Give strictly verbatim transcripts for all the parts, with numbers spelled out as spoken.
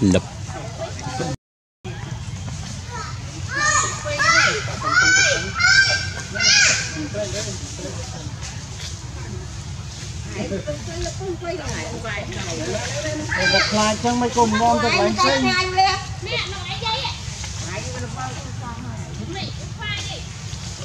lập. Bật lại chân mấy cùng ngon thật lạnh xinh. Mày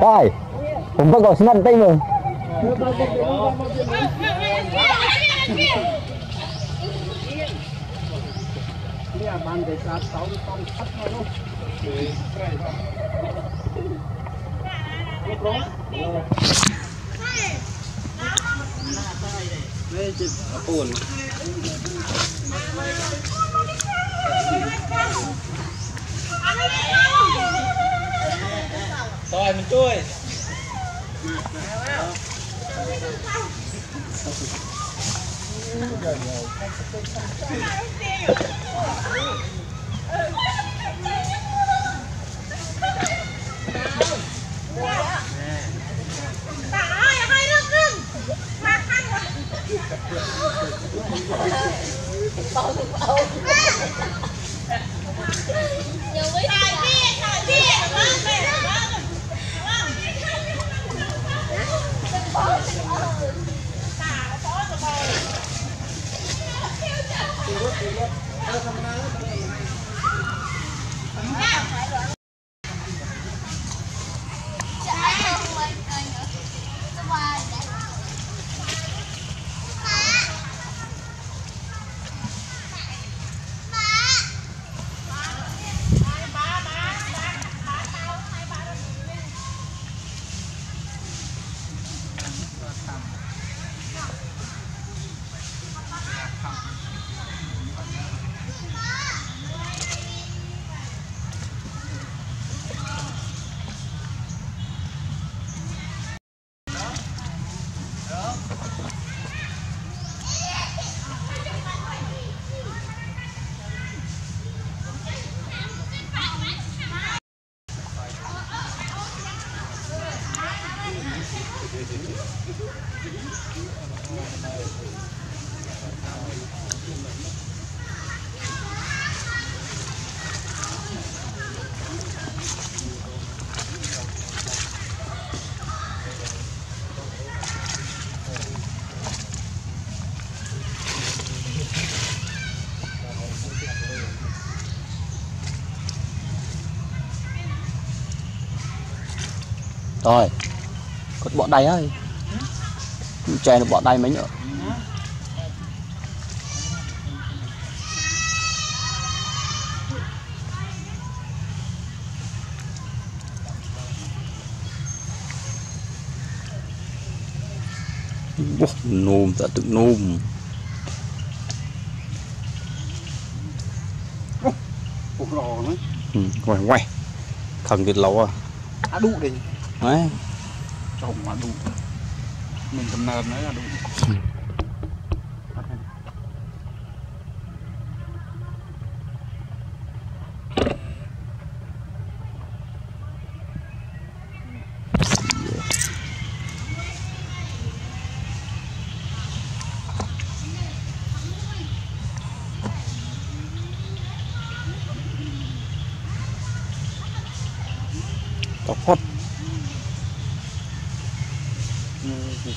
đây. Cũng bắt đầu xin ăn tay mừng. Bàn để sát sáu con sắt thôi luôn. Rồi mình chui. Rồi, có bọn đầy ơi, chè nó bọn đầy mấy nữa. Nôm ta tự nôm. Ủa, lò nữa. Ừ, quay quay. Thằng thịt lấu à. Á đụ đi. Đấy. Trồng mà đủ. Mình cầm nền đấy là đủ. Ừ. Tóc hot.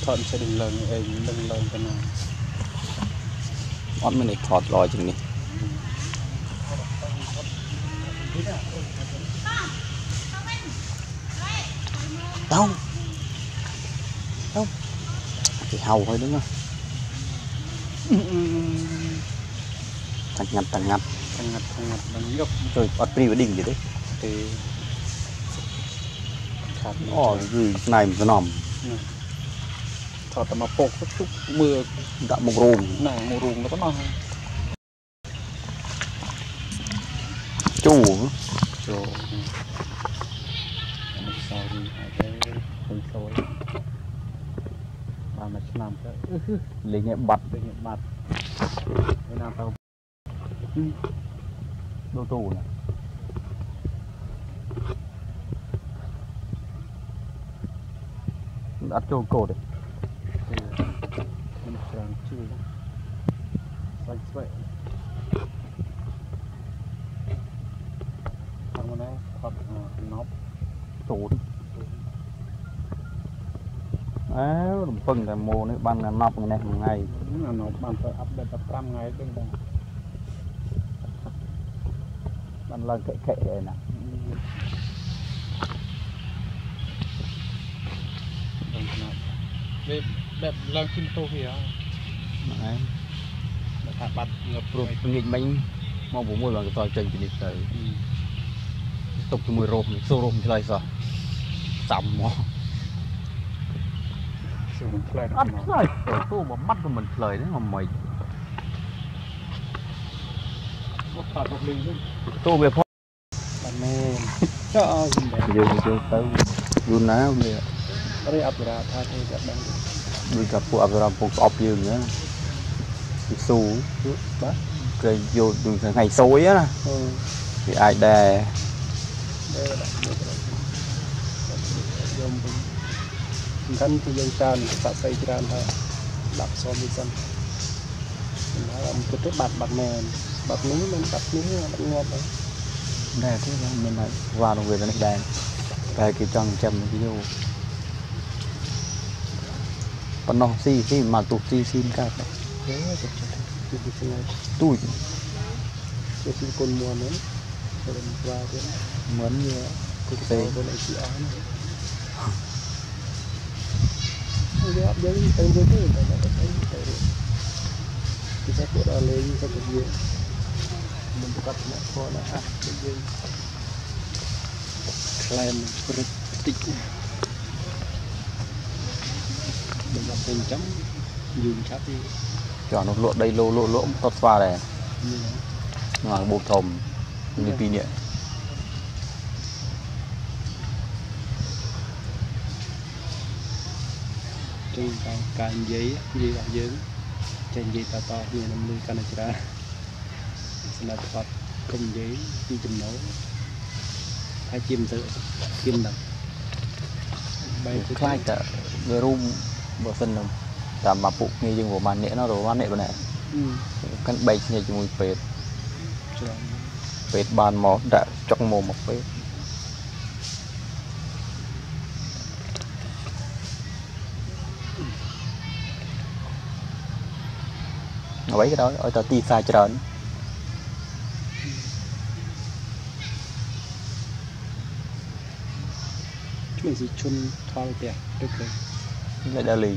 thọn sẽ đừng lần em đừng lần cái nào món mình này thọt rồi chừng này đâu đâu thì hầu thôi đúng không tăng ngặt tăng ngặt tăng ngặt tăng ngặt tăng ngọc rồi bắt đi với đỉnh gì đấy thì ồ gì này một cái nòng thọ tầm một phút chút mưa đã một ruồng này một ruồng nó có nòng chu rồi sau cái không sôi và mình làm cái lấy nhẹ bật lấy nhẹ bật cái nào tao đô tù này đã trôi cổ đấy chưa vậy vậy thằng này còn nóc trốn á đồng phừng là mồ này ban là nóc này một ngày những là nóc ban phải ấp được trăm ngày bên đây ban là kệ kệ này nè để để làm kim tô kìa này đặt bật ngập ruột nghịch mình mau bố mua là cái tỏi chanh thì tới tục cho mùi rôm xô rôm thì lại sao sầm mò ăn rồi tôi mà mắt của mình lời đấy mà mày tôi về phó anh em cho giờ tôi tới luôn nào vậy đây ập ra tha tôi gặp đang đi gặp phụ ập ra phục ập dương nữa xù bác cái vô đường ngày xối á thì ai đè khăn thì dân tràn tạo cây tràn thôi đạp so với dân nó là một cái bạt bạt mềm bạt núi lên bạt núi bạt ngon đấy này thế là mình lại vào đồng người dân đèn về cái trăng trầm cái vô còn nó xì xì mà tụt xì xin cả tụi tôi xin con mua nữa rồi mình qua cái mướn như cái tê với lại chị áo này cái áp giấy tên với cái này là cái cái cái cái của đó lên cái cái gì mình cắt nó khó là à cái gì làm critic mình làm tên chấm dùng chắp đi cho nó lộ đây lô lộ lỗ tọt pha này mà bột thòng đi pin điện trên cành giấy gì đó dướng trên giấy to to như năm mươi cân ra là phật công giấy đi chìm nấu hai chim tự chim đập bay khai cả người rum bờ sân đồng làm mà phụ nghe dương của bạn nệ nó rồi bạn nệ của nè căn bay như chúng mình phết phết bàn mỏ đã trong mồm một phết cái đó ở tờ ti xa trơn chúng gì chun thao đẹp được rồi lại đã lì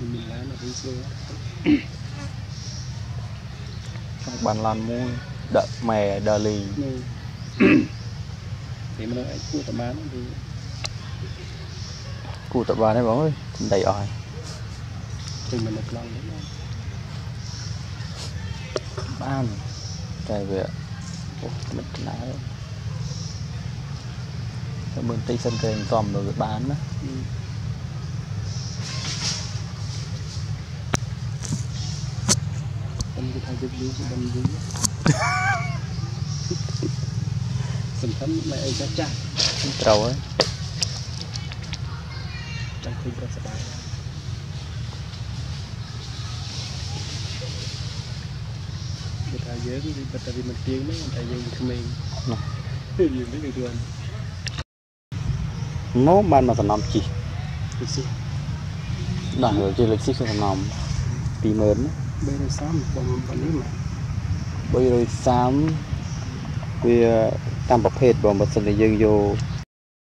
mình lá nó đi xưa trong bàn lan mua đợt mè đờ lì thì mình lại cua tập bán thì cua tập bán đấy bóng ơi đầy ỏi thì mình được lòng đấy ban trời về mình lá mình tây sân kênh dòm rồi bán đó ừ. Sầm thấm mẹ ấy chắc chắc trâu ấy chẳng khuyên ra sạch bài người ta dễ đi bật tại vì mình tiếng mấy người ta dễ mình không mình điều gì mới được luôn nó ban mà sản nông chỉ đảng ở trên lịch sử sản nông tí mến bây giờ sám bằng bản lý mà bây giờ sám vì tam bậc hết bằng một sân để dừng vô